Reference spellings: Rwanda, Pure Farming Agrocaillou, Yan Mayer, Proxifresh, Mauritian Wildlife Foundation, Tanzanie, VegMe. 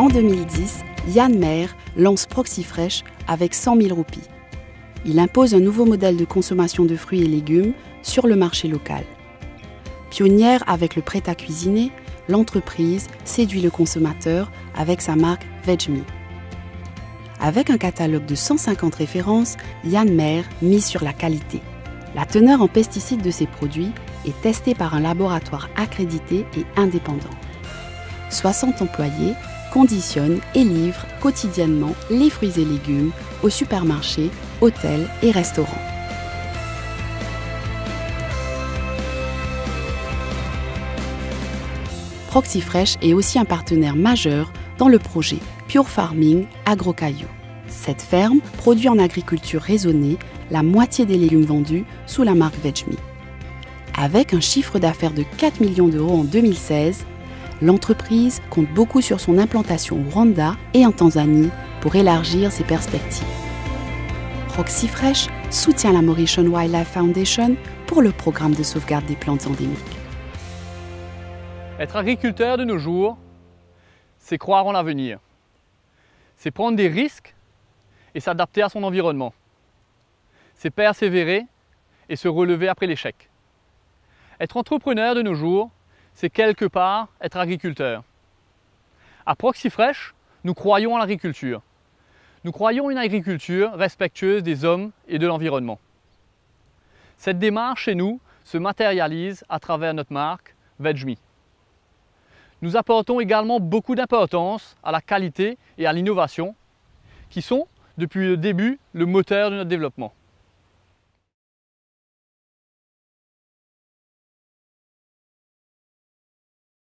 En 2010, Yan Mayer lance Proxifresh avec 100 000 roupies. Il impose un nouveau modèle de consommation de fruits et légumes sur le marché local. Pionnière avec le prêt-à-cuisiner, l'entreprise séduit le consommateur avec sa marque VegMe. Avec un catalogue de 150 références, Yan Mayer mise sur la qualité. La teneur en pesticides de ses produits est testée par un laboratoire accrédité et indépendant. 60 employés conditionnent et livrent quotidiennement les fruits et légumes aux supermarchés, hôtels et restaurants. Proxifresh est aussi un partenaire majeur dans le projet Pure Farming Agrocaillou. Cette ferme produit en agriculture raisonnée la moitié des légumes vendus sous la marque VegMe. Avec un chiffre d'affaires de 4 millions d'euros en 2016, l'entreprise compte beaucoup sur son implantation au Rwanda et en Tanzanie pour élargir ses perspectives. Proxifresh soutient la Mauritian Wildlife Foundation pour le programme de sauvegarde des plantes endémiques. Être agriculteur de nos jours, c'est croire en l'avenir. C'est prendre des risques et s'adapter à son environnement. C'est persévérer et se relever après l'échec. Être entrepreneur de nos jours, c'est quelque part être agriculteur. À Proxifresh, nous croyons à l'agriculture. Nous croyons à une agriculture respectueuse des hommes et de l'environnement. Cette démarche chez nous se matérialise à travers notre marque VegMe. Nous apportons également beaucoup d'importance à la qualité et à l'innovation qui sont, depuis le début, le moteur de notre développement.